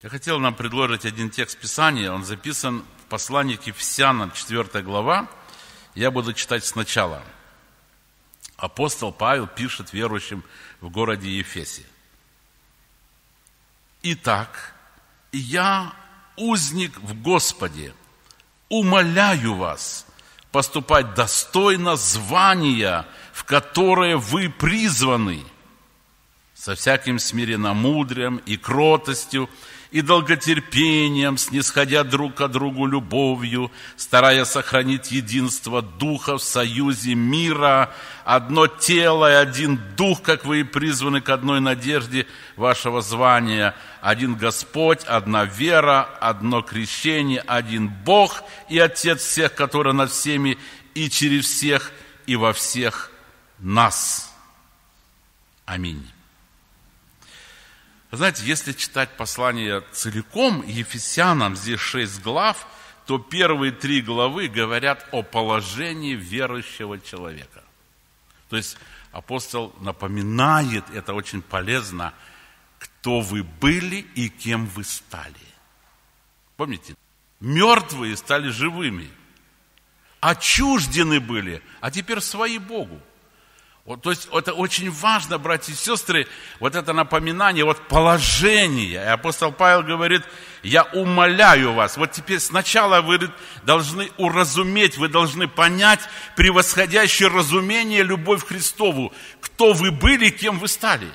Я хотел нам предложить один текст Писания, он записан в послании к Ефесянам, 4 глава. Я буду читать сначала. Апостол Павел пишет верующим в городе Ефесе. «Итак, я, узник в Господе, умоляю вас поступать достойно звания, в которое вы призваны, со всяким смиренномудрием и кротостью, и долготерпением, снисходя друг к другу любовью, стараясь сохранить единство Духа в союзе мира, одно тело и один Дух, как вы и призваны к одной надежде вашего звания, один Господь, одна вера, одно крещение, один Бог и Отец всех, который над всеми и через всех и во всех нас. Аминь». Знаете, если читать послание целиком, Ефесянам, здесь 6 глав, то первые 3 главы говорят о положении верующего человека. То есть апостол напоминает, это очень полезно, кто вы были и кем вы стали. Помните, мертвые стали живыми, отчуждены были, а теперь свои Богу. Вот, то есть это очень важно, братья и сестры, вот это напоминание, вот положение. И апостол Павел говорит, я умоляю вас. Вот теперь сначала вы должны уразуметь, вы должны понять превосходящее разумение любовь к Христову. Кто вы были, кем вы стали.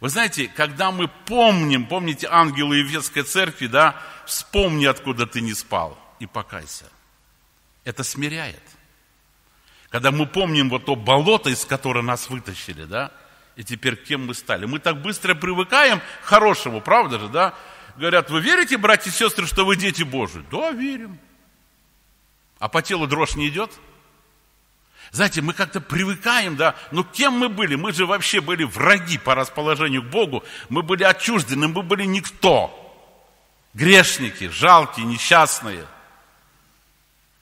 Вы знаете, когда мы помним, помните ангелы Ефесской церкви, да, вспомни, откуда ты не спал, и покайся. Это смиряет. Когда мы помним вот то болото, из которого нас вытащили, да, и теперь кем мы стали. Мы так быстро привыкаем к хорошему, правда же, да? Говорят, вы верите, братья и сестры, что вы дети Божии? Да, верим. А по телу дрожь не идет? Знаете, мы как-то привыкаем, да, но кем мы были? Мы же вообще были враги по расположению к Богу, мы были отчуждены, мы были никто. Грешники, жалкие, несчастные.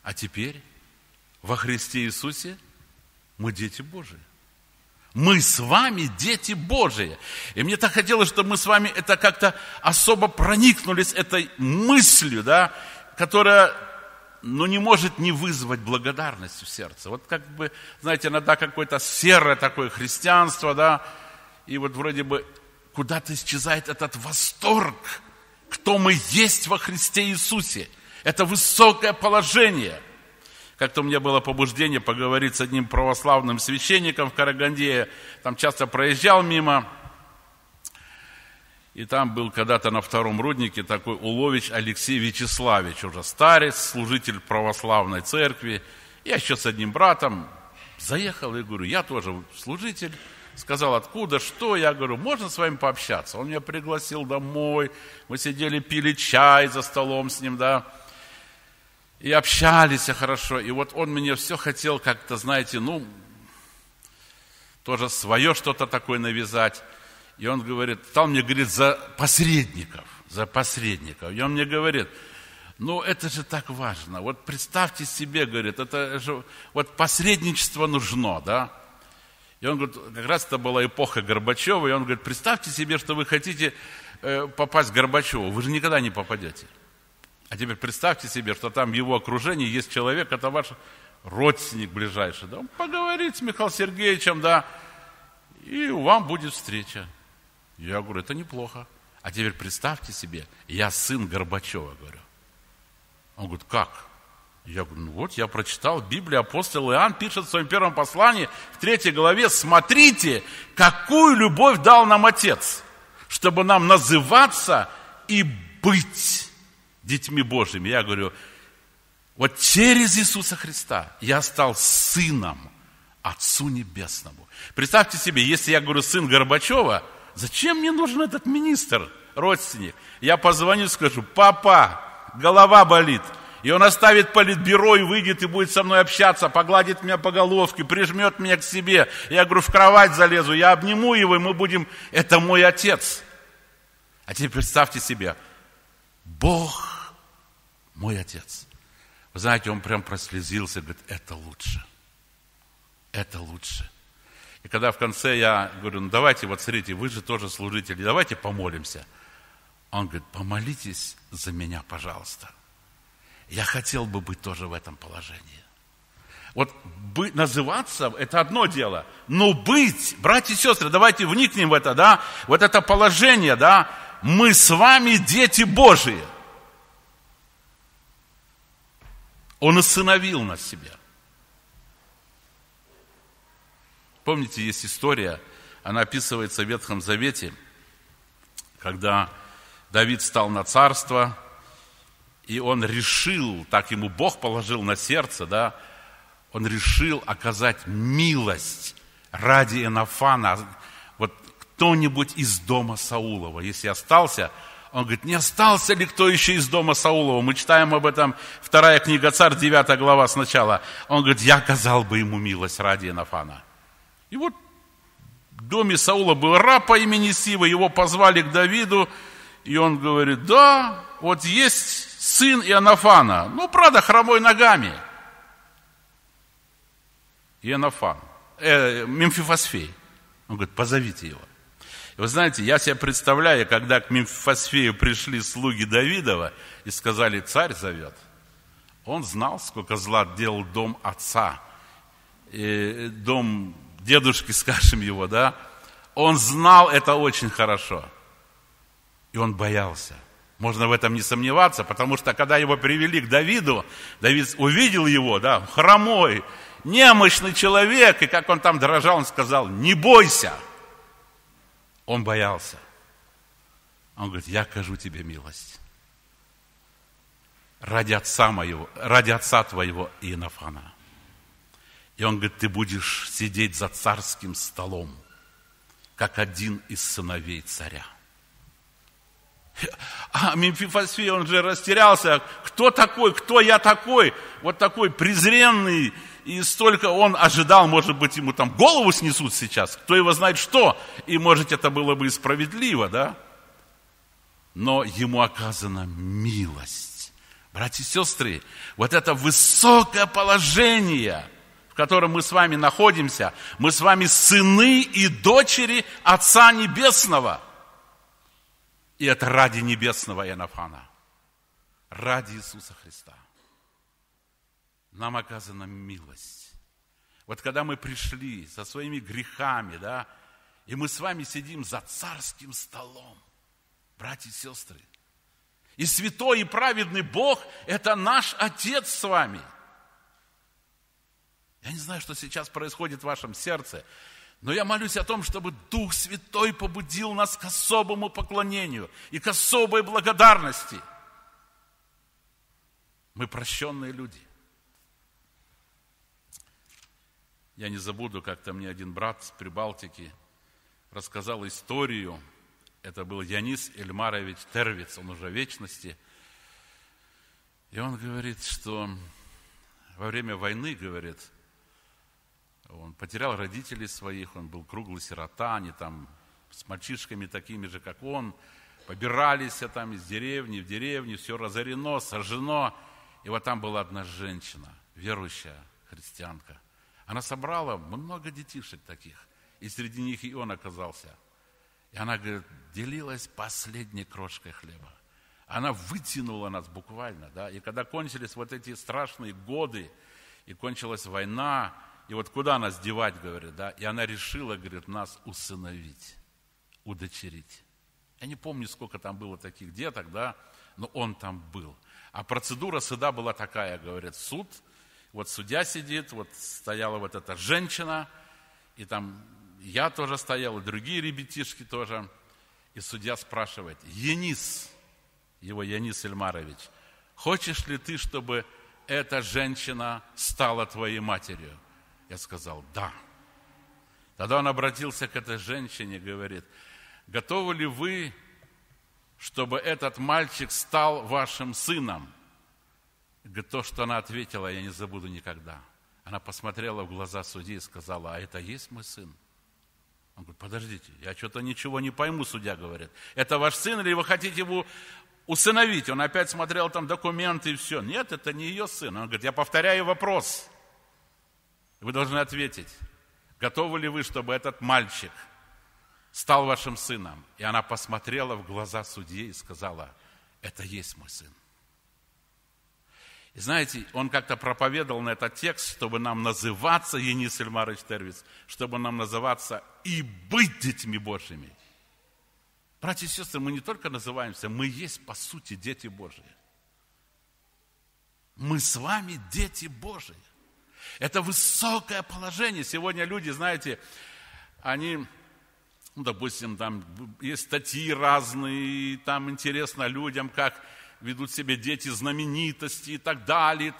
А теперь... Во Христе Иисусе мы дети Божии. Мы с вами дети Божии. И мне так хотелось, чтобы мы с вами это как-то особо проникнулись этой мыслью, да, которая, ну, не может не вызвать благодарности в сердце. Вот как бы, знаете, иногда какое-то серое такое христианство, да, и вот вроде бы куда-то исчезает этот восторг, кто мы есть во Христе Иисусе. Это высокое положение. Как-то у меня было побуждение поговорить с одним православным священником в Караганде. Там часто проезжал мимо. И там был когда-то на втором руднике такой улович Алексей Вячеславович, уже старец, служитель православной церкви. Я еще с одним братом заехал и говорю, я тоже служитель. Сказал, откуда, что. Я говорю, можно с вами пообщаться? Он меня пригласил домой. Мы сидели, пили чай за столом с ним, да. И общались хорошо. И вот он мне все хотел как-то, знаете, ну, тоже свое что-то такое навязать. И он говорит, стал мне говорить за посредников. И он мне говорит, ну, это же так важно. Вот представьте себе, говорит, это же, вот посредничество нужно, да. И он говорит, как раз это была эпоха Горбачева. И он говорит, представьте себе, что вы хотите попасть к Горбачеву. Вы же никогда не попадете. А теперь представьте себе, что там в его окружении есть человек, это ваш родственник ближайший. Да? Он поговорит с Михаилом Сергеевичем, да, и вам будет встреча. Я говорю, это неплохо. А теперь представьте себе, я сын Горбачева, говорю. Он говорит, как? Я говорю, ну вот, я прочитал Библию, апостол Иоанн пишет в своем первом послании, в 3 главе, смотрите, какую любовь дал нам Отец, чтобы нам называться и быть детьми Божьими. Я говорю, вот через Иисуса Христа я стал сыном Отцу Небесному. Представьте себе, если я говорю сын Горбачева, зачем мне нужен этот министр, родственник? Я позвоню и скажу, папа, голова болит. И он оставит политбюро и выйдет, и будет со мной общаться, погладит меня по головке, прижмет меня к себе. Я говорю, в кровать залезу, я обниму его, и мы будем... Это мой отец. А теперь представьте себе, Бог мой Отец. Вы знаете, он прям прослезился, говорит, это лучше. Это лучше. И когда в конце я говорю, ну давайте, вот смотрите, вы же тоже служители, давайте помолимся. Он говорит, помолитесь за меня, пожалуйста. Я хотел бы быть тоже в этом положении. Вот называться – это одно дело, но быть, братья и сестры, давайте вникнем в это, да, вот это положение, да, мы с вами дети Божии. Он усыновил нас себе. Помните, есть история, она описывается в Ветхом Завете, когда Давид стал на царство, и он решил, так ему Бог положил на сердце, да, он решил оказать милость ради Ионафана. Вот кто-нибудь из дома Саулова, если остался, он говорит, не остался ли кто еще из дома Саулова? Мы читаем об этом, 2 книга Царств, 9 глава сначала. Он говорит, я оказал бы ему милость ради Ионафана. И вот в доме Саула был раб по имени Сива, его позвали к Давиду, и он говорит, да, вот есть сын Ионафана, ну, правда, хромой ногами. Мемфивосфей. Он говорит, позовите его. И вы знаете, я себе представляю, когда к Мемфивосфею пришли слуги Давидова и сказали, царь зовет. Он знал, сколько зла делал дом отца, дом дедушки, скажем его, да. Он знал это очень хорошо. И он боялся. Можно в этом не сомневаться, потому что, когда его привели к Давиду, Давид увидел его, да, хромой, немощный человек, и как он там дрожал, он сказал, не бойся. Он боялся. Он говорит, я окажу тебе милость. Ради отца твоего Ионафана. И он говорит, ты будешь сидеть за царским столом, как один из сыновей царя. А Мемфивосфей, он же растерялся. Кто такой? Кто я такой? Вот такой презренный. И столько он ожидал, может быть, ему там голову снесут сейчас, кто его знает что. И, может, это было бы и справедливо, да? Но ему оказана милость. Братья и сестры, вот это высокое положение, в котором мы с вами находимся, мы с вами сыны и дочери Отца Небесного. И это ради небесного Ионафана, ради Иисуса Христа. Нам оказана милость. Вот когда мы пришли со своими грехами, да, и мы с вами сидим за царским столом, братья и сестры. И святой и праведный Бог – это наш Отец с вами. Я не знаю, что сейчас происходит в вашем сердце, но я молюсь о том, чтобы Дух Святой побудил нас к особому поклонению и к особой благодарности. Мы прощенные люди. Я не забуду, как-то мне один брат с Прибалтики рассказал историю. Это был Янис Ильмарович Тервиц, он уже в вечности. И он говорит, что во время войны, говорит, он потерял родителей своих, он был круглый сирота, они там с мальчишками такими же, как он, побирались там из деревни в деревню, все разорено, сожжено. И вот там была одна женщина, верующая христианка. Она собрала много детишек таких, и среди них и он оказался. И она, говорит, делилась последней крошкой хлеба. Она вытянула нас буквально, да, и когда кончились вот эти страшные годы, и кончилась война, и вот куда нас девать, говорит, да, и она решила, говорит, нас усыновить, удочерить. Я не помню, сколько там было таких деток, да, но он там был. А процедура суда была такая, говорит, суд. Вот судья сидит, вот стояла вот эта женщина, и там я тоже стоял, и другие ребятишки тоже. И судья спрашивает, Янис, его Янис Ильмарович, хочешь ли ты, чтобы эта женщина стала твоей матерью? Я сказал, да. Тогда он обратился к этой женщине, говорит, готовы ли вы, чтобы этот мальчик стал вашим сыном? То, что она ответила, я не забуду никогда. Она посмотрела в глаза судьи и сказала, а это есть мой сын? Он говорит, подождите, я что-то ничего не пойму, судья говорит. Это ваш сын или вы хотите его усыновить? Он опять смотрел там документы и все. Нет, это не ее сын. Он говорит, я повторяю вопрос. Вы должны ответить, готовы ли вы, чтобы этот мальчик стал вашим сыном. И она посмотрела в глаза судье и сказала, это есть мой сын. И знаете, он как-то проповедовал на этот текст, чтобы нам называться, Янис Ильмарович Тервиц, чтобы нам называться и быть детьми Божьими. Братья и сестры, мы не только называемся, мы есть, по сути, дети Божьи. Мы с вами дети Божьи. Это высокое положение. Сегодня люди, знаете, они... Ну, допустим, там есть статьи разные, там интересно людям, как ведут себя дети знаменитости и так далее,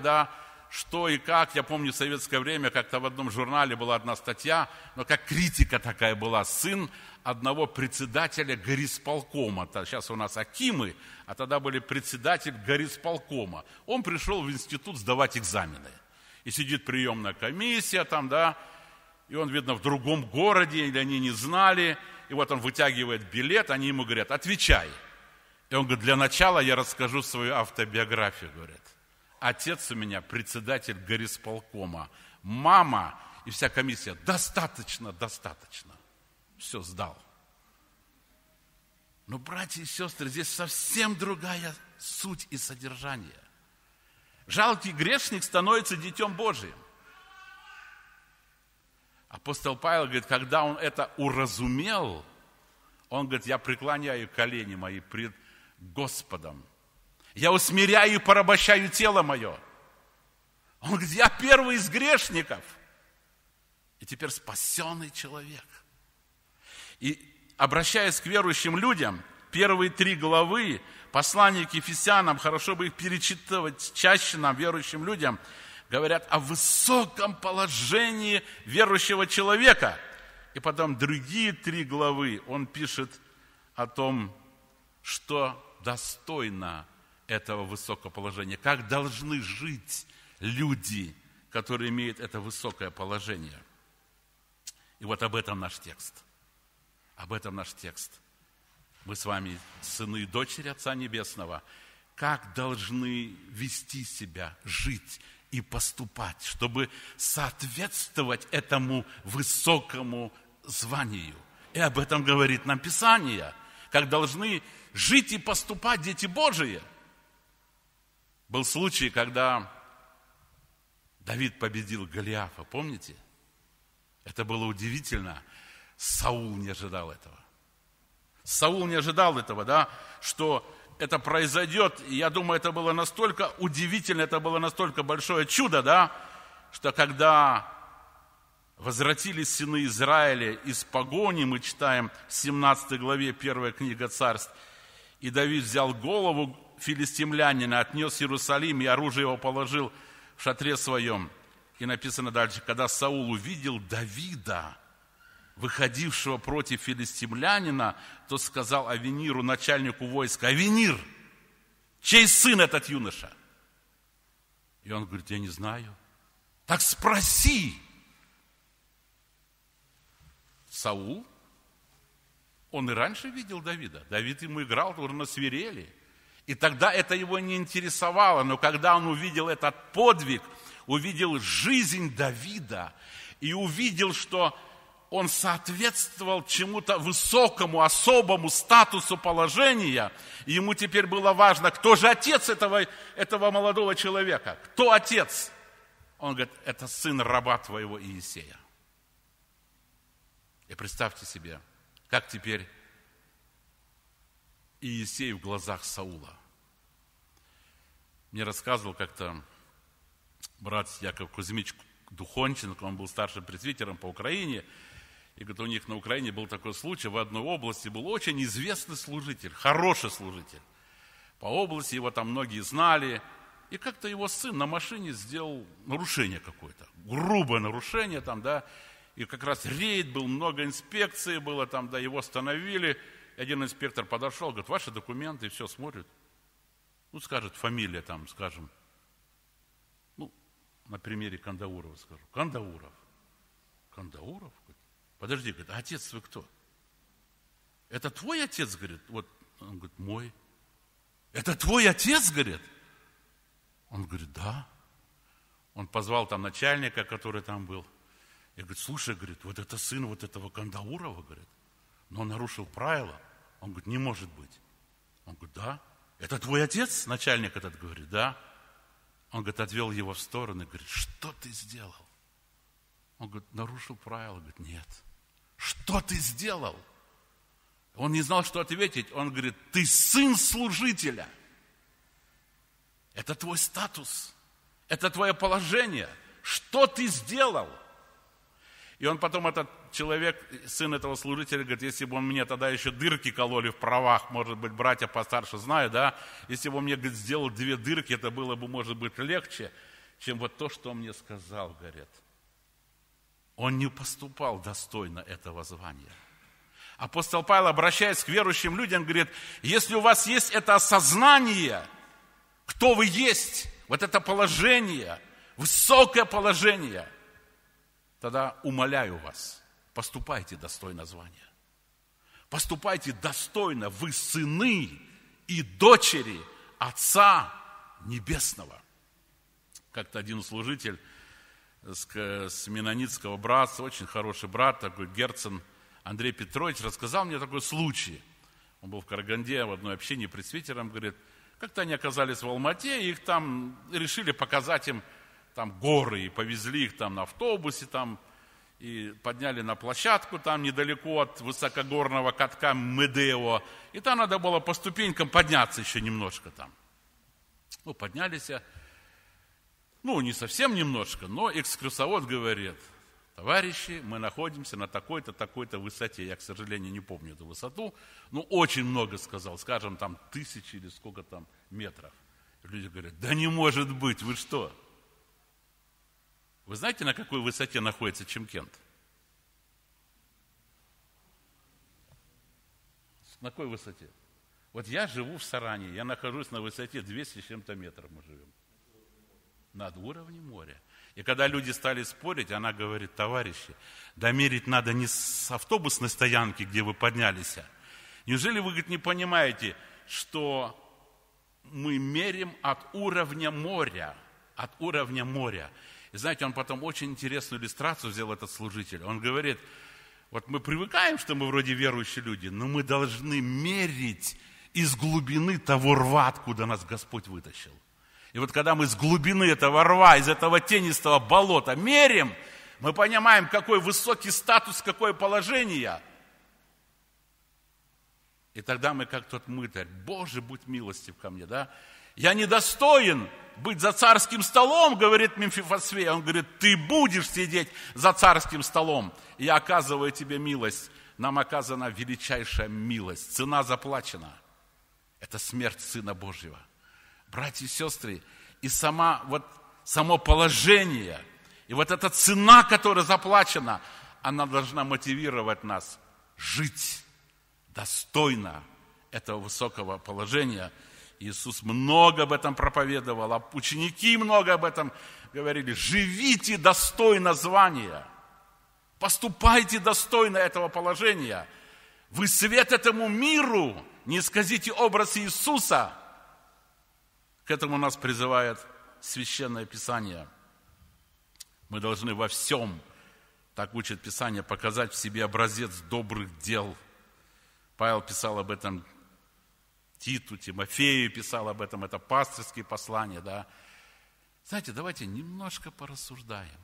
да, что и как. Я помню, в советское время как-то в одном журнале была одна статья, но как критика такая была, сын одного председателя горисполкома. Сейчас у нас акимы, а тогда были председатель горисполкома. Он пришел в институт сдавать экзамены. И сидит приемная комиссия там, да, и он, видно, в другом городе, или они не знали. И вот он вытягивает билет, они ему говорят, отвечай. И он говорит, для начала я расскажу свою автобиографию, говорит. Отец у меня председатель горисполкома, мама и вся комиссия. Достаточно, достаточно. Все, сдал. Но, братья и сестры, здесь совсем другая суть и содержание. Жалкий грешник становится детем Божиим. Апостол Павел говорит, когда он это уразумел, он говорит, я преклоняю колени мои пред Господом. Я усмиряю и порабощаю тело мое. Он говорит, я первый из грешников. И теперь спасенный человек. И обращаясь к верующим людям, первые 3 главы послания к Ефесянам, хорошо бы их перечитывать чаще нам, верующим людям, говорят о высоком положении верующего человека. И потом другие 3 главы он пишет о том, что достойно этого высокого положения, как должны жить люди, которые имеют это высокое положение. И вот об этом наш текст. Об этом наш текст. Мы с вами сыны и дочери Отца Небесного. Как должны вести себя, жить и поступать, чтобы соответствовать этому высокому званию. И об этом говорит нам Писание, как должны жить и поступать дети Божии. Был случай, когда Давид победил Голиафа, помните? Это было удивительно. Саул не ожидал этого. Саул не ожидал этого, да, что... это произойдет, и я думаю, это было настолько удивительно, это было настолько большое чудо, да, что когда возвратились сыны Израиля из погони, мы читаем в 17 главе 1 книга Царств, и Давид взял голову филистимлянина, отнес в Иерусалим, и оружие его положил в шатре своем. И написано дальше, когда Саул увидел Давида, выходившего против филистимлянина, то сказал Авениру, начальнику войска, Авенир, чей сын этот юноша? И он говорит, я не знаю. Так спроси. Саул, он и раньше видел Давида. Давид ему играл тоже на свирели. И тогда это его не интересовало. Но когда он увидел этот подвиг, увидел жизнь Давида и увидел, что он соответствовал чему-то высокому, особому статусу положения. И ему теперь было важно, кто же отец этого молодого человека? Кто отец? Он говорит, это сын раба твоего Иисея. И представьте себе, как теперь Иисей в глазах Саула. Мне рассказывал как-то брат Яков Кузьмич Духонченко, он был старшим пресвитером по Украине. И говорит, у них на Украине был такой случай, в одной области был очень известный служитель, хороший служитель. По области его там многие знали. И как-то его сын на машине сделал нарушение какое-то, грубое нарушение там, да. И как раз рейд был, много инспекций было там, да, его остановили. И один инспектор подошел, говорит, ваши документы, и все, смотрит. Ну, скажет, фамилия там, скажем, ну, на примере Кандаурова скажу. Кандауров? Подожди, говорит, а отец вы кто? Это твой отец, говорит? Вот, он говорит, мой. Это твой отец, говорит? Он говорит, да. Он позвал там начальника, который там был. И говорит, слушай, говорит, вот это сын вот этого Кандаурова, говорит. но он нарушил правила. Он говорит, не может быть. Он говорит, да. Это твой отец, начальник этот, говорит, да. Он говорит, отвел его в сторону и говорит, что ты сделал? Он говорит, нарушил правила. Говорит, нет. Что ты сделал? Он не знал, что ответить. Он говорит, ты сын служителя. Это твой статус. Это твое положение. Что ты сделал? И он потом, этот человек, сын этого служителя, говорит, если бы он мне тогда еще дырки кололи в правах, может быть, братья постарше знают, да, если бы он мне, говорит, сделал 2 дырки, это было бы, может быть, легче, чем вот то, что он мне сказал, говорит. Он не поступал достойно этого звания. Апостол Павел, обращаясь к верующим людям, говорит, если у вас есть это осознание, кто вы есть, вот это положение, высокое положение, тогда умоляю вас, поступайте достойно звания. Поступайте достойно, вы сыны и дочери Отца Небесного. Как-то один служитель с менонитского братства, очень хороший брат, такой Герцен Андрей Петрович, рассказал мне такой случай. Он был в Караганде в одной общине пресвитером, говорит, как-то они оказались в Алмате, и их там решили показать им там горы, и повезли их там на автобусе, там, и подняли на площадку, там недалеко от высокогорного катка Медео, и там надо было по ступенькам подняться еще немножко там. Ну, поднялись, ну, не совсем немножко, но экскурсовод говорит, товарищи, мы находимся на такой-то, такой-то высоте, я, к сожалению, не помню эту высоту, но очень много сказал, скажем, там 1000 или сколько там метров. Люди говорят, да не может быть, вы что? Вы знаете, на какой высоте находится Чимкент? На какой высоте? Вот я живу в Саране, я нахожусь на высоте 200 с чем-то метров мы живем. Над уровнем моря. И когда люди стали спорить, она говорит, товарищи, домерить надо не с автобусной стоянки, где вы поднялись. Неужели вы, говорит, не понимаете, что мы мерим от уровня моря? От уровня моря. И знаете, он потом очень интересную иллюстрацию взял, этот служитель. Он говорит, вот мы привыкаем, что мы вроде верующие люди, но мы должны мерить из глубины того рва, откуда нас Господь вытащил. И вот когда мы с глубины этого рва, из этого тенистого болота мерим, мы понимаем, какой высокий статус, какое положение. И тогда мы как тот мытарь, Боже, будь милостив ко мне, да? Я недостоин быть за царским столом, говорит Мемфивосфей. Он говорит, ты будешь сидеть за царским столом. Я оказываю тебе милость. Нам оказана величайшая милость. Цена заплачена. Это смерть Сына Божьего. Братья и сестры, и само положение, и вот эта цена, которая заплачена, она должна мотивировать нас жить достойно этого высокого положения. Иисус много об этом проповедовал, а ученики много об этом говорили. Живите достойно звания, поступайте достойно этого положения. Вы свет этому миру, не исказите образ Иисуса. К этому нас призывает Священное Писание. Мы должны во всем, так учит Писание, показать в себе образец добрых дел. Павел писал об этом Титу, Тимофею писал об этом, это пастырские послания, да. Знаете, давайте немножко порассуждаем.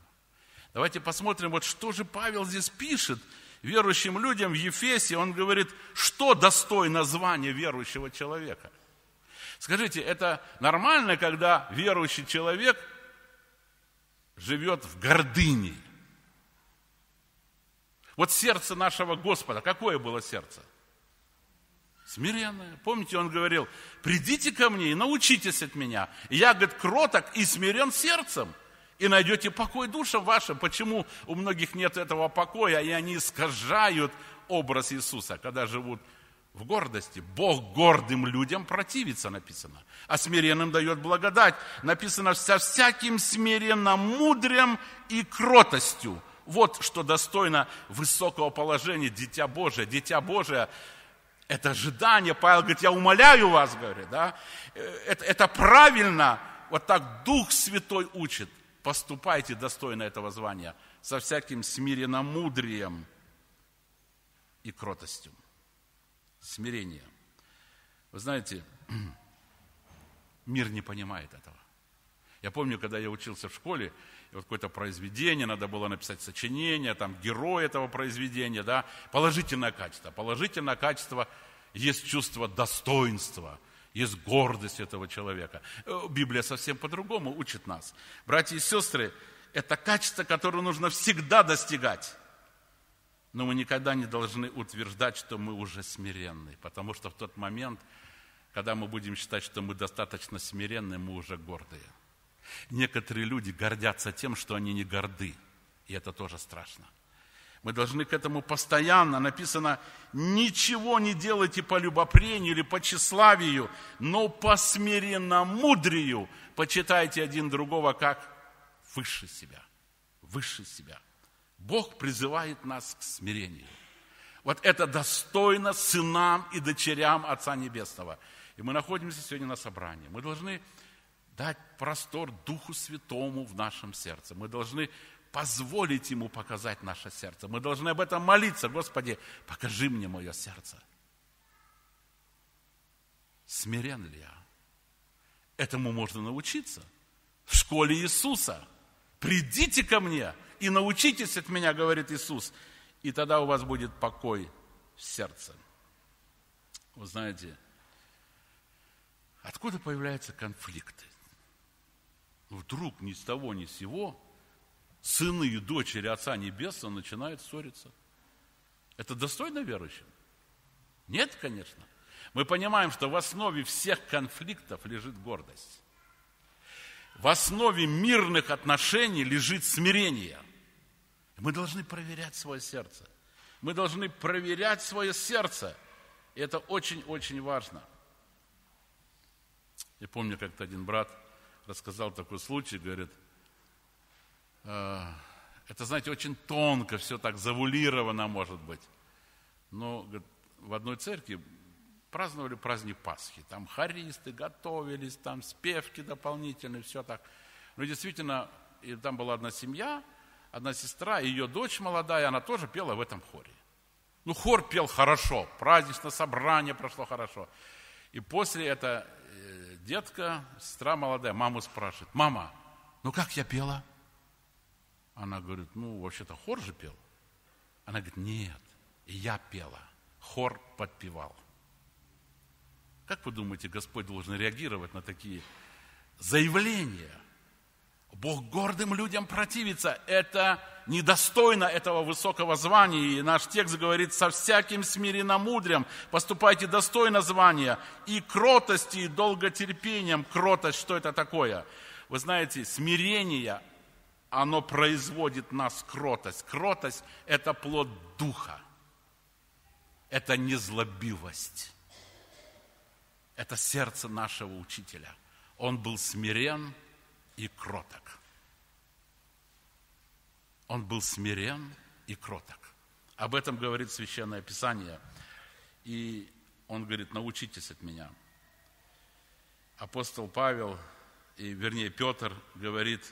Давайте посмотрим, вот что же Павел здесь пишет верующим людям в Ефесе. Он говорит, что достойно звания верующего человека. Скажите, это нормально, когда верующий человек живет в гордыне? Вот сердце нашего Господа, какое было сердце? Смиренное. Помните, он говорил, придите ко мне и научитесь от меня. И я, говорит, кроток и смирен сердцем, и найдете покой душам вашим. Почему у многих нет этого покоя, и они искажают образ Иисуса, когда живут в гордости? Бог гордым людям противится, написано, а смиренным дает благодать. Написано, со всяким смиренным мудрым и кротостью. Вот что достойно высокого положения дитя Божие. Дитя Божие – это ожидание. Павел говорит, я умоляю вас, говорит, да? Это правильно, вот так Дух Святой учит. Поступайте достойно этого звания, со всяким смиренно мудрием и кротостью. смирение. Вы знаете, мир не понимает этого. Я помню, когда я учился в школе, и вот какое-то произведение, надо было написать сочинение, там герой этого произведения, да, положительное качество. Положительное качество есть чувство достоинства, есть гордость этого человека. Библия совсем по-другому учит нас. Братья и сестры, это качество, которое нужно всегда достигать. Но мы никогда не должны утверждать, что мы уже смиренны, потому что в тот момент, когда мы будем считать, что мы достаточно смиренны, мы уже гордые. Некоторые люди гордятся тем, что они не горды, и это тоже страшно. Мы должны к этому постоянно, написано, ничего не делайте по любопрению или по тщеславию, но по смиренномудрию почитайте один другого как выше себя, выше себя. Бог призывает нас к смирению. Вот это достойно сынам и дочерям Отца Небесного. И мы находимся сегодня на собрании. Мы должны дать простор Духу Святому в нашем сердце. Мы должны позволить Ему показать наше сердце. Мы должны об этом молиться. Господи, покажи мне мое сердце. Смирен ли я? Этому можно научиться. В школе Иисуса. Придите ко мне и научитесь от меня, говорит Иисус. И тогда у вас будет покой в сердце. Вы знаете, откуда появляются конфликты? Вдруг ни с того ни с сего сыны и дочери Отца Небесного начинают ссориться. Это достойно верующим? Нет, конечно. Мы понимаем, что в основе всех конфликтов лежит гордость. В основе мирных отношений лежит смирение. Мы должны проверять свое сердце. Мы должны проверять свое сердце. И это очень-очень важно. Я помню, как-то один брат рассказал такой случай, говорит, это, знаете, очень тонко, все так завуалировано, может быть. Но говорит, в одной церкви праздновали праздник Пасхи. Там хористы готовились, там спевки дополнительные, все так. Ну, действительно, и там была одна семья, одна сестра, ее дочь молодая, она тоже пела в этом хоре. Ну, хор пел хорошо, праздничное собрание прошло хорошо. И после эта детка, сестра молодая, маму спрашивает, мама, ну как я пела? Она говорит, ну, вообще-то хор же пел. Она говорит, нет, я пела, хор подпевал. Как вы думаете, Господь должен реагировать на такие заявления? Бог гордым людям противится. Это недостойно этого высокого звания. И наш текст говорит, со всяким смиренномудрием поступайте достойно звания и кротости, и долготерпением. Кротость, что это такое? Вы знаете, смирение, оно производит нас кротость. Кротость – это плод духа. Это незлобивость. Это сердце нашего учителя. Он был смирен и кроток. Он был смирен и кроток. Об этом говорит Священное Писание. И он говорит, научитесь от меня. Апостол Павел, Петр говорит,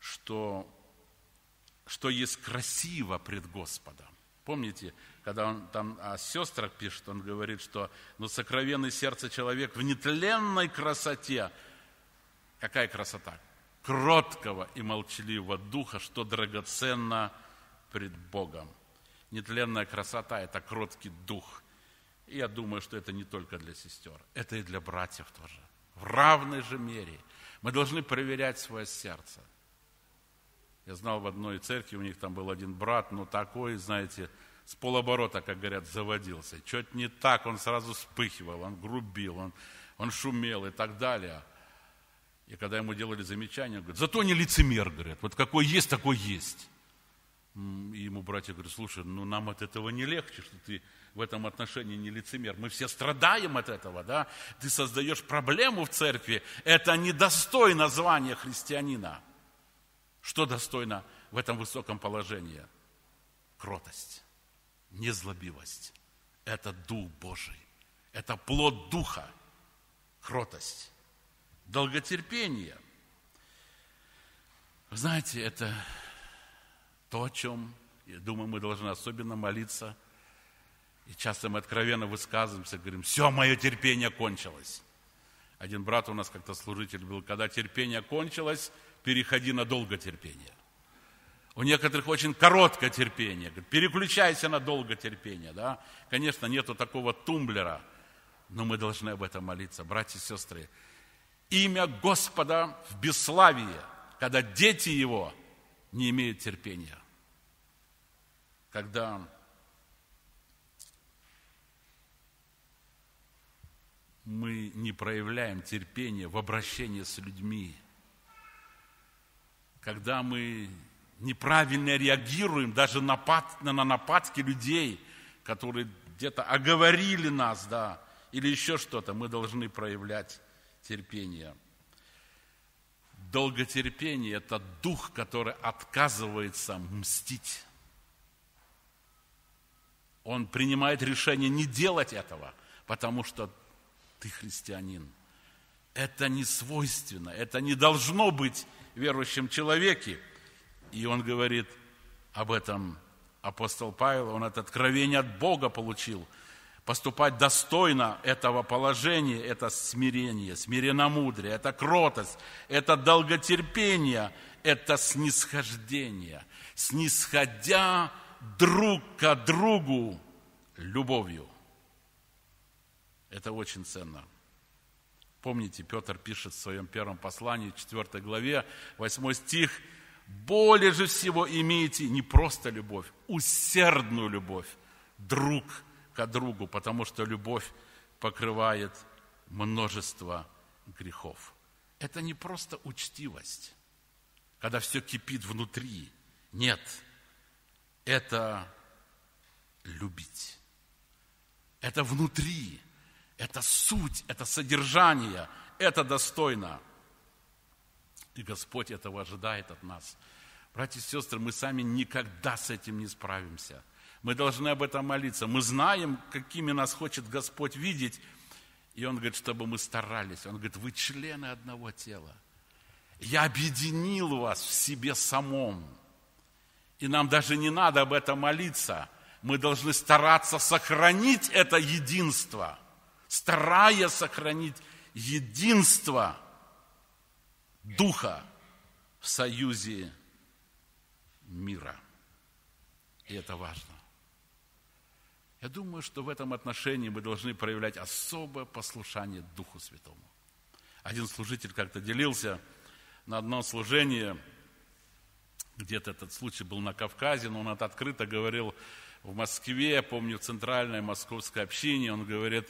что есть красиво пред Господом. Помните, когда он там о сестрах пишет, он говорит, что ну, сокровенный сердце человек в нетленной красоте. Какая красота? Кроткого и молчаливого духа, что драгоценно пред Богом. Нетленная красота – это кроткий дух. И я думаю, что это не только для сестер, это и для братьев тоже. В равной же мере мы должны проверять свое сердце. Я знал в одной церкви, у них там был один брат, но такой, знаете, с полоборота, как говорят, заводился. Чуть не так, он сразу вспыхивал, он грубил, он шумел и так далее. И когда ему делали замечание, он говорит, зато не лицемер, говорят, вот какой есть, такой есть. И ему братья говорят, слушай, ну нам от этого не легче, что ты в этом отношении не лицемер. Мы все страдаем от этого, да? Ты создаешь проблему в церкви. Это недостойно звания христианина. Что достойно в этом высоком положении? Кротость, незлобивость. Это Дух Божий. Это плод Духа. Кротость. Долготерпение. Вы знаете, это то, о чем, я думаю, мы должны особенно молиться. И часто мы откровенно высказываемся, говорим, все, мое терпение кончилось. Один брат у нас как-то служитель был, когда терпение кончилось, переходи на долготерпение. У некоторых очень короткое терпение, переключайся на долготерпение. Да? Конечно, нету такого тумблера, но мы должны об этом молиться, братья и сестры. Имя Господа в бесславии, когда дети Его не имеют терпения. Когда мы не проявляем терпения в обращении с людьми, когда мы неправильно реагируем даже на нападки людей, которые где-то оговорили нас, да, или еще что-то, мы должны проявлять терпение. Долготерпение – это дух, который отказывается мстить. Он принимает решение не делать этого, потому что ты христианин. Это не свойственно, это не должно быть в верующем человеке. И он говорит об этом апостол Павел, он это откровение от Бога получил. Поступать достойно этого положения – это смирение, смиренномудрие, это кротость, это долготерпение, это снисхождение. Снисходя друг к другу любовью. Это очень ценно. Помните, Петр пишет в своем первом послании, 4 главе, 8 стих, «Более же всего имейте не просто любовь, усердную любовь, друг к другу, потому что любовь покрывает множество грехов». Это не просто учтивость, когда все кипит внутри. Нет, это любить. Это внутри, это суть, это содержание, это достойно. И Господь этого ожидает от нас. Братья и сестры, мы сами никогда с этим не справимся. Мы должны об этом молиться. Мы знаем, какими нас хочет Господь видеть. И Он говорит, чтобы мы старались. Он говорит, вы члены одного тела. Я объединил вас в себе самом. И нам даже не надо об этом молиться. Мы должны стараться сохранить это единство. Стараясь сохранить единство Духа в союзе мира. И это важно. Я думаю, что в этом отношении мы должны проявлять особое послушание Духу Святому. Один служитель как-то делился на одном служении, где-то этот случай был на Кавказе, но он это открыто говорил в Москве, помню, в центральной московской общине, он говорит,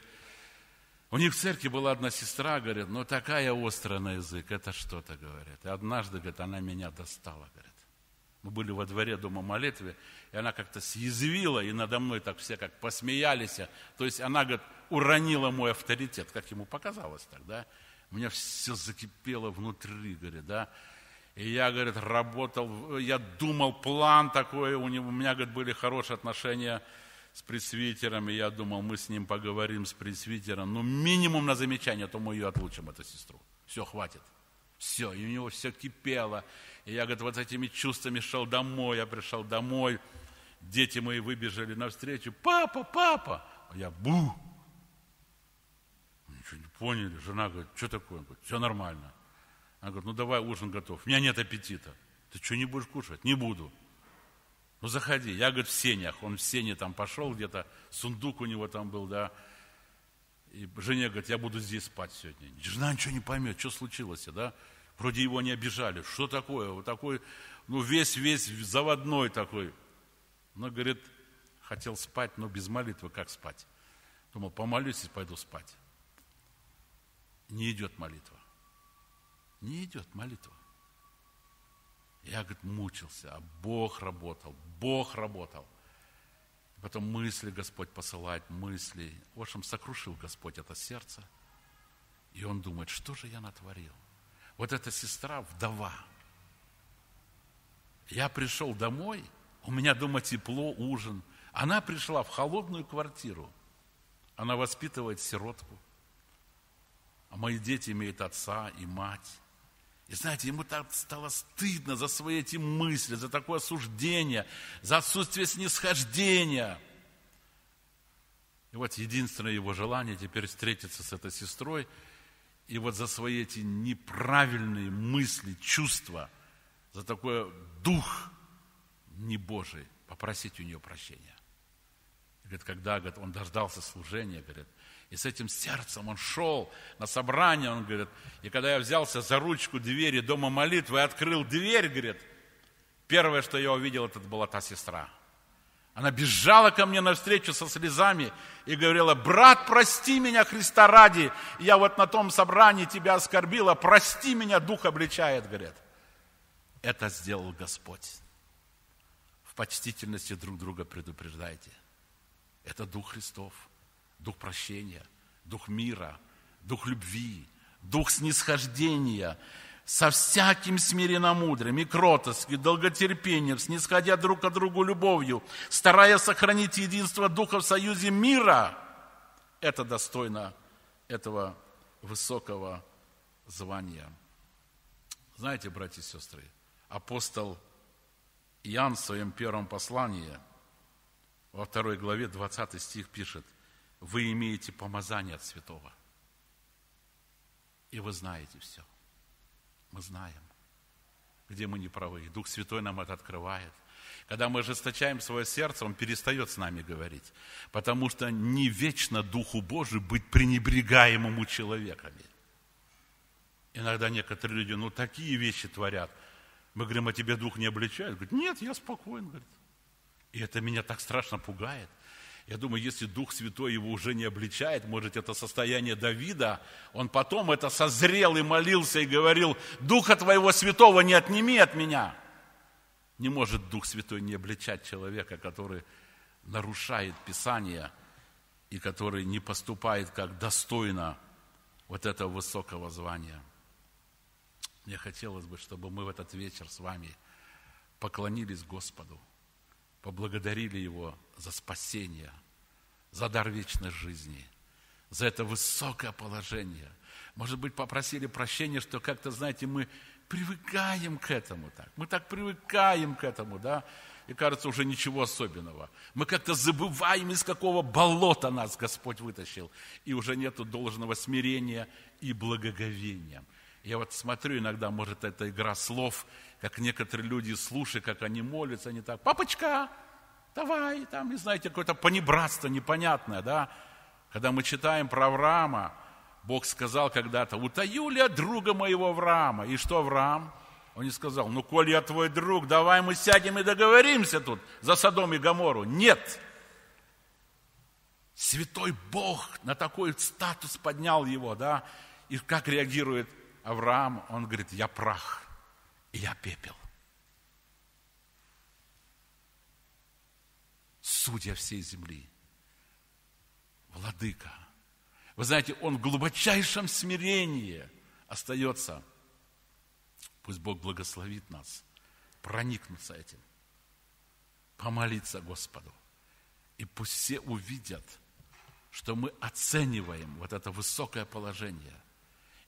у них в церкви была одна сестра, говорит, ну такая острая на язык, это что-то, говорит. И однажды, говорит, она меня достала, говорит. Мы были во дворе дома молитвы, и она как-то съязвила, и надо мной так все как посмеялись. То есть она, говорит, уронила мой авторитет, как ему показалось тогда. У меня все закипело внутри, говорит, да. И я, говорит, работал, я думал, план такой, у меня, говорит, были хорошие отношения с пресвитером, и я думал, мы с ним поговорим, с пресвитером, ну, минимум на замечание, а то мы ее отлучим, эту сестру. Все, хватит. Все, и у него все кипело. И я, говорит, вот этими чувствами шел домой, я пришел домой, дети мои выбежали навстречу, папа, папа, а я бу. Ничего не поняли, жена говорит, что такое? Говорит, все нормально. Она говорит, ну давай ужин готов, у меня нет аппетита. Ты что, не будешь кушать? Не буду. Ну заходи. Я, говорит, в сенях, он в сене там пошел где-то, сундук у него там был, да. И жене говорит, я буду здесь спать сегодня. Жена ничего не поймет, что случилось, да? Вроде его не обижали. Что такое? Вот такой, ну весь заводной такой. Но, говорит, хотел спать, но без молитвы как спать? Думал, помолюсь и пойду спать. Не идет молитва. Не идет молитва. Я, говорит, мучился, а Бог работал. Потом мысли Господь посылает, мысли. В общем, сокрушил Господь это сердце. И он думает, что же я натворил? Вот эта сестра вдова. Я пришел домой, у меня дома тепло, ужин. Она пришла в холодную квартиру. Она воспитывает сиротку. А мои дети имеют отца и мать. И знаете, ему так стало стыдно за свои эти мысли, за такое осуждение, за отсутствие снисхождения. И вот единственное его желание теперь встретиться с этой сестрой. И вот за свои эти неправильные мысли, чувства, за такой дух небожий попросить у нее прощения. Говорит, когда говорит, он дождался служения, говорит, и с этим сердцем он шел на собрание, он говорит, и когда я взялся за ручку двери дома молитвы и открыл дверь, говорит, первое, что я увидел, это была та сестра. Она бежала ко мне навстречу со слезами и говорила, брат, прости меня Христа ради, я вот на том собрании тебя оскорбила, прости меня, дух обличает, говорит. Это сделал Господь. В почтительности друг друга предупреждайте. Это Дух Христов, Дух прощения, Дух мира, Дух любви, Дух снисхождения, со всяким смиренномудрием и кротостью, и долготерпением, снисходя друг к другу любовью, стараясь сохранить единство Духа в союзе мира. Это достойно этого высокого звания. Знаете, братья и сестры, апостол Иоанн в своем первом послании во 2 главе 20 стих пишет: «Вы имеете помазание от святого, и вы знаете все». Мы знаем, где мы неправы. Дух Святой нам это открывает. Когда мы ожесточаем свое сердце, Он перестает с нами говорить, потому что не вечно Духу Божию быть пренебрегаемому человеками. Иногда некоторые люди, такие вещи творят. Мы говорим, а тебя Дух не обличает? Говорит, нет, я спокоен, говорит. И это меня так страшно пугает. Я думаю, если Дух Святой его уже не обличает, может, это состояние Давида, он потом это созрел и молился, и говорил, Духа Твоего Святого не отними от меня. Не может Дух Святой не обличать человека, который нарушает Писание и который не поступает как достойно вот этого высокого звания. Мне хотелось бы, чтобы мы в этот вечер с вами поклонились Господу, поблагодарили Его за спасение, за дар вечной жизни, за это высокое положение. Может быть, попросили прощения, что как-то, знаете, мы привыкаем к этому так. Мы так привыкаем к этому, да? И кажется, уже ничего особенного. Мы как-то забываем, из какого болота нас Господь вытащил. И уже нету должного смирения и благоговения. Я вот смотрю иногда, может, это игра слов, как некоторые люди слушают, как они молятся, они так, папочка, давай, там, не знаете, какое-то понебратство непонятное, да. Когда мы читаем про Авраама, Бог сказал когда-то, утаю ли я друга моего Авраама? И что Авраам? Он не сказал, коль я твой друг, давай мы сядем и договоримся тут за Содом и Гоморру. Нет. Святой Бог на такой статус поднял его, да. И как реагирует Авраам, он говорит, я прах, и я пепел. Судья всей земли, владыка. Вы знаете, он в глубочайшем смирении остается. Пусть Бог благословит нас, проникнуться этим, помолиться Господу. И пусть все увидят, что мы оцениваем вот это высокое положение.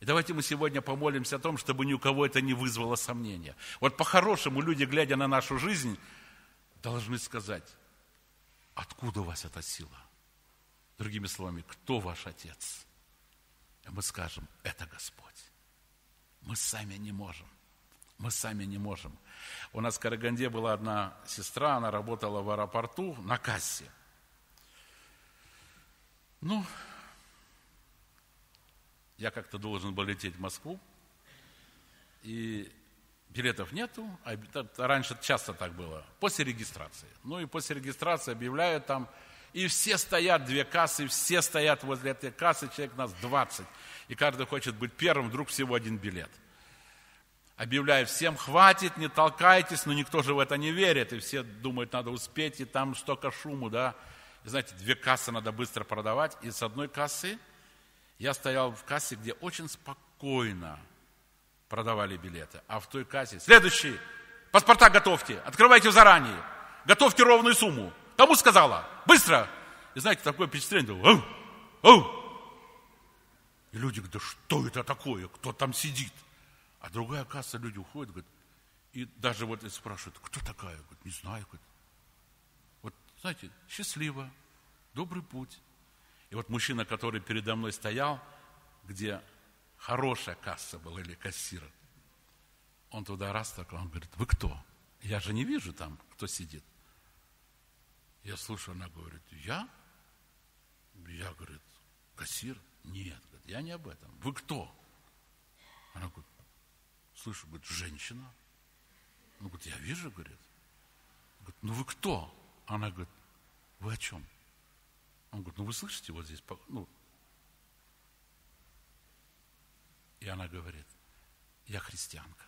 И давайте мы сегодня помолимся о том, чтобы ни у кого это не вызвало сомнения. Вот по-хорошему люди, глядя на нашу жизнь, должны сказать, откуда у вас эта сила? Другими словами, кто ваш Отец? И мы скажем, это Господь. Мы сами не можем. Мы сами не можем. У нас в Караганде была одна сестра, она работала в аэропорту на кассе. Я как-то должен был лететь в Москву, и билетов нету, а раньше часто так было, после регистрации. И после регистрации объявляют там, и все стоят, две кассы, все стоят возле этой кассы, человек нас 20, и каждый хочет быть первым, вдруг всего один билет. Объявляю всем, хватит, не толкайтесь, но никто же в это не верит, и все думают, надо успеть, и там столько шуму, да. И знаете, две кассы надо быстро продавать, и с одной кассы я стоял в кассе, где очень спокойно продавали билеты. А в той кассе... Следующий! Паспорта готовьте! Открывайте заранее! Готовьте ровную сумму! Кому сказала? Быстро! И знаете, такое впечатление... И люди говорят, да что это такое? Кто там сидит? А другая касса, люди уходят, говорят, и даже вот спрашивают, кто такая? Говорят, не знаю. Говорят. Знаете, счастливо, добрый путь. И вот мужчина, который передо мной стоял, где хорошая касса была или кассир, он туда раз так, он говорит: вы кто? Я же не вижу там, кто сидит. Я слушаю, она говорит: я? Я, говорит, кассир? Нет, говорит, я не об этом. Вы кто? Она говорит: слышу, говорит, женщина. Ну, говорит, я вижу, говорит. Говорит, ну вы кто? Она говорит: вы о чем? Он говорит: ну вы слышите вот здесь? Ну. И она говорит: я христианка.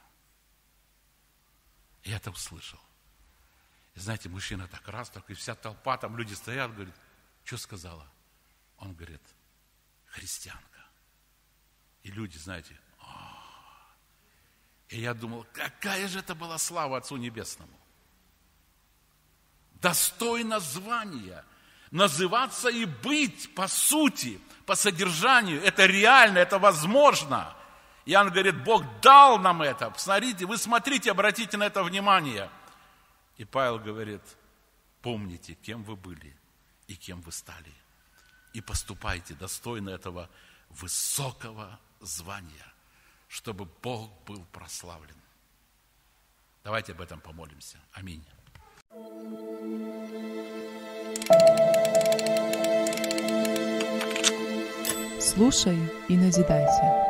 Я это услышал. И знаете, мужчина так раз, так и вся толпа, там люди стоят, говорит: что сказала? Он говорит: христианка. И люди, знаете, и я думал, какая же это была слава Отцу Небесному. Достойно звания называться и быть по сути, по содержанию. Это реально, это возможно. Иоанн говорит: Бог дал нам это. Посмотрите, вы смотрите, обратите на это внимание. И Павел говорит: помните, кем вы были и кем вы стали. И поступайте достойно этого высокого звания, чтобы Бог был прославлен. Давайте об этом помолимся. Аминь. Слушай и назидайся.